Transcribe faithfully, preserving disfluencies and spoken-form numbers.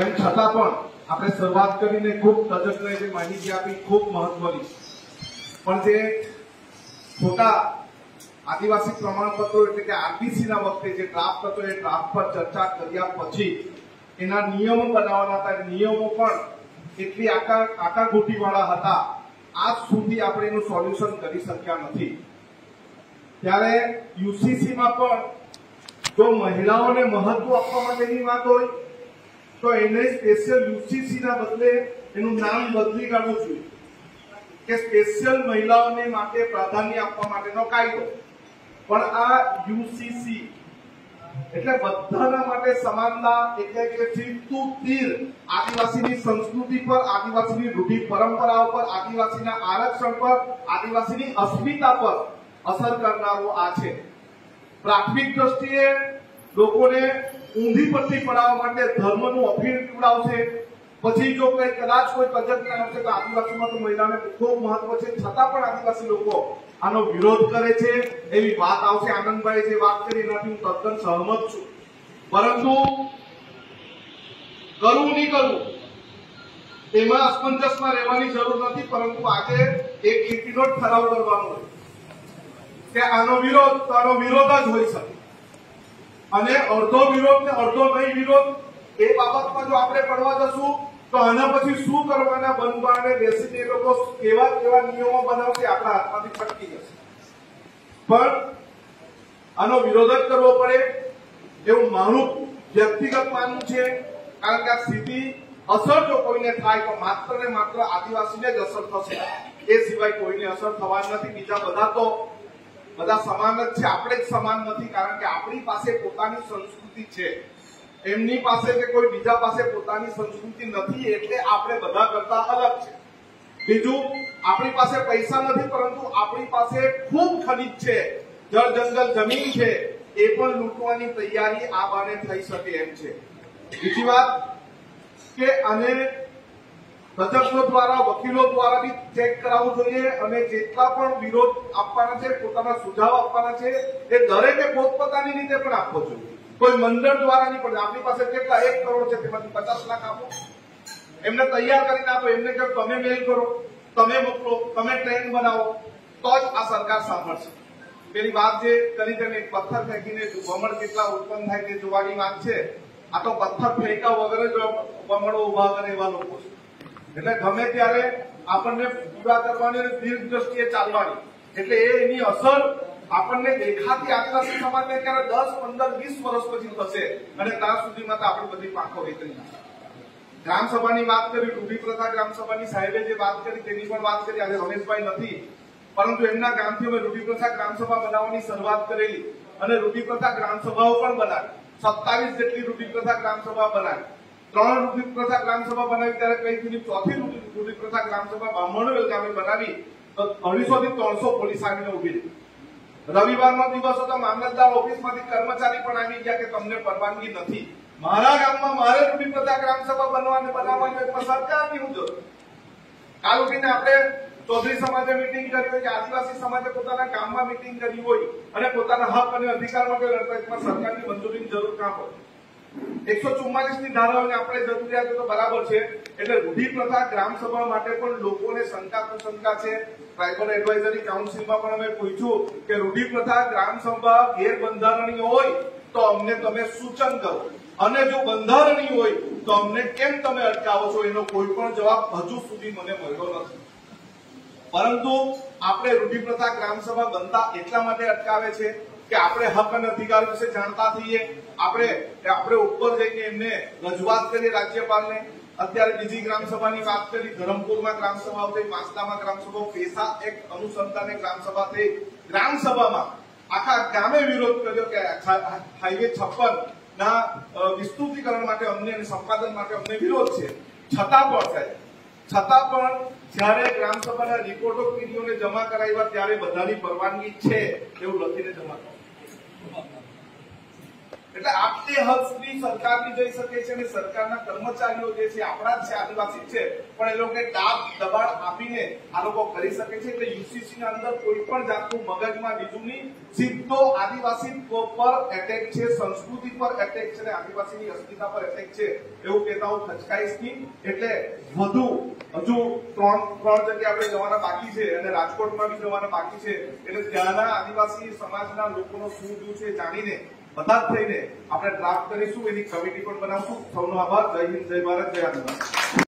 એમ છતાં પણ આપણે શરૂઆત કરીને ખૂબ તજજ્ઞોએ જે માહિતી આપી ખૂબ મહત્વની, પણ જે ખોટા आदिवासी प्रमाणपत्रों એટલે કે आरबीसी ના વખતે જે ડ્રાફ્ટ હતો એ ડ્રાફ્ટ પર ચર્ચા કર્યા પછી એના નિયમો બનાવવાના હતા, નિયમો પણ એટલી આકાર આકાગોટીવાળા હતા આજ સુધી આપણે એનું સોલ્યુશન કરી શક્યા નથી। ત્યારે યુસીસી માં પણ જો મહિલાઓને મહત્વ આપવા માટેની વાત હોય તો એને સ્પેશિયલ યુસીસી ના બદલે એનું નામ બદલી કાઢવું જોઈએ કે સ્પેશિયલ મહિલાઓને માટે પ્રાધાન્ય આપવા માટેનો કાયદો। पर आ यूसीसी એટલે બધાના માટે સમાનતા એટલે કે ચીતું તીર આદિવાસીની સંસ્કૃતિ પર, આદિવાસીની રૂઢિ પરંપરાઓ પર, આદિવાસીના આરક્ષણ પર, આદિવાસીની અસ્મિતા પર અસર કરનારો આ છે। પ્રાથમિક દ્રષ્ટિએ લોકોને ઊંધી પટ્ટી પડાવવા માટે ધર્મનું અફીણ પીવડાવશે, પછી જો કોઈ કદાચ કોઈ પદ્ધતિ આવશે તો આદિવાસીમાં તો મહિલાને ખૂબ મહત્વ છે, છતાં પણ આદિવાસી લોકો આનો વિરોધ કરે છે એવી વાત આવશે। આનંદભાઈ જે વાત કરી એનાથી હું તદ્દન સહમત છું, પરંતુ કરું નહીં કરું એમાં અસમંજસમાં રહેવાની જરૂર નથી, પરંતુ આજે એક નીતિનો ઠરાવ કરવાનો હોય કે આનો વિરોધ તો આનો વિરોધ જ હોઈ શકે, અને અડધો વિરોધ ને અડધો નહીં વિરોધ એ બાબતમાં જો આપણે પડવા જશું तो आना पी शू करने बनवा बेसी केवा निमो बनावती अपना हाथ में फटकी जैसे विरोध ज करव पड़े एवं मनु व्यक्तिगत मानव है। कारण के आ सीधी असर जो कोई ने थाय तो मात्र ने मात्र आदिवासी ने ज असर थशे, ए सिवाय कोई ने असर थवानी नथी। बीजा बधा तो बधा समान ज छे, आपणे ज समान नथी, कारण के आपणी पासे पोतानी संस्कृति छे, एमनी पासे के कोई बीजा पासे पोतानी संस्कृति नहीं, एटले आपणे बधा करता अलग छे। बीजू आपणी पासे पैसा नहीं, परंतु आपणी पासे खूब खनिज छे, जल जंगल जमीन छे, ए पण लूंटवानी तैयारी आ बाने थई शके एम छे। बीजी वात के आने तज्ञों द्वारा वकीलों द्वारा भी चेक कराववू जोईए, अने जेटला पण विरोध आपवाना छे, पोताना सुझाव आपवाना छे ए दरेके पोतपोतानी रीते पण आपवो जोईए। कोई मंडल द्वारा नहीं पड़े, अपनी पास कितना एक करोड़ है, पचास लाख आप एमने तैयार करीने आपो, एमने कहो तमे मेल करो, तमे मोकलो, तमे ट्रेन बनाओ तो आ सरकार सांभळशे। पेली वात जे करी तेने पत्थर फेंकीने बमण केटला उत्पन्न थाय ते जोवानी वात छे। आ तो पत्थर फेंका वगैरह जो बमणो उभा करे एवा लोको छे, एटले गमे त्यारे आपणने पूरा करवानी दीर्घ दृष्टिए चालवानी, एटले एनी असर આપણને દેખાતી આદિવાસી સમાજને કે દસ પંદર વીસ વર્ષ પછી થશે, અને ત્યાં સુધીમાં તો આપણી બધી પાંખો વેતરી જશે। ગ્રામ સભાની વાત કરી, રૂઢી પ્રથા ગ્રામ સભાની સાહેબે જે વાત કરી તેની પણ વાત કરી, આજે રમેશભાઈ નથી પરંતુ એમના ગામથી અમે રૂઢી પ્રથા ગ્રામ સભા બનાવવાની શરૂઆત કરેલી, અને રૂઢી પ્રથા ગ્રામ સભાઓ પણ બનાવી, સત્તાવીસ જેટલી રૂઢી પ્રથા ગ્રામ સભા બનાવી, ત્રણ રૂઢી પ્રથા ગ્રામ સભા બનાવી, ત્યારે કઈ સુધી ચોથી રૂઢી પ્રથા ગ્રામ સભા બામણવેલ ગામે બનાવી તો અઢીસો થી ત્રણસો પોલીસ આવીને ઉભી રહી। रविवार नो दिवस होता मामलतदार ऑफिस में कर्मचारी पण आवी गया के तमने परवानगी नथी, मारा गाम में मारे रूढी प्रथा ग्राम सभा बनवाने बनाववानी होय पण सरकारनी हुजूर। काल उठीने आपणे चौधरी समाजे मीटिंग करी होय के आदिवासी समाजे पोताना गाममा मीटिंग करी होय અને પોતાના હક અને અધિકાર માટે લડતા એકમાં સરકારની મંજૂરીની જરૂર કામ હોય। એકસો ચુમ્માલીસ ની ધારાઓને આપણે જરૂરિયાત તો બરાબર છે, એટલે રૂઢી પ્રથા ગ્રામ સભા માટે પણ લોકોને શંકા કુશંકા છે। ટ્રાઇબલ એડવાઇઝરી કાઉન્સિલમાં પણ અમે પૂછ્યું કે રૂઢી પ્રથા ગ્રામ સભા ગેરબંધારણીય હોય તો અમને તમે સૂચન કરો, અને જો બંધારણીય હોય તો અમને કેમ તમે અટકાવો છો? એનો કોઈ પણ જવાબ હજુ સુધી મને મળ્યો નથી, પરંતુ આપણે રૂઢી પ્રથા ગ્રામ સભા બનતા એટલા માટે અટકાવે છે કે આપણે હક અને અધિકાર વિશે જાણતા થઈએ, આપણે આપણે ઉપર જઈને એમને રજૂઆત કરીએ રાજ્યપાલને। અત્યારે બીજી ગ્રામ સભાની વાત કરી, ધરમપુરમાં ગ્રામ સભા થઈ, માસદામાં ગ્રામ સભા, પેશા એક્ટ અનુસંધાને ગ્રામ સભા થઈ, ગ્રામ સભામાં આખા ગામે વિરોધ કર્યો કે હાઈવે છપ્પન ના વિસ્તૃતીકરણ માટે અમને અને સંપાદન માટે અમને વિરોધ છે, છતાં પણ સાહેબ છતાં પણ જ્યારે ગ્રામ સભાના રિપોર્ટો પીડીઓને જમા કરાવ્યા ત્યારે બધાની પરવાનગી છે એવું લખીને જમા કરાવ્યા। એટલે આપતે હક સુધી સરકારની જઈ શકે છે અને સરકારના કર્મચારીઓ જે છે આપણા છે આદિવાસી છે પણ એ લોકોને દાબ દબાણ આપીને આ લોકો કરી શકે છે એટલે યુસીસી ની અંદર કોઈ પણ જાતનું મગજમાં બીજુની સીધો આદિવાસી પર એટેક છે સંસ્કૃતિ પર એટેક છે અને આદિવાસીની અસ્મિતા પર એટેક છે એવું કહેતા હું ખચકાઈશ નહીં એટલે વધુ હજુ ત્રણ ત્રણ જગ્યાએ આપણે જવાના બાકી છે અને રાજકોટમાં બી જવાના બાકી છે એટલે ત્યાંના આદિવાસી સમાજના લોકોનો શું દુઃખ છે જાણીને બધા થઈને આપણે ડ્રાફ્ટ કરીશું એની કમિટી પણ બનાવશું સૌનો આભાર જય હિન્દ જય ભારત જય આદિવાસી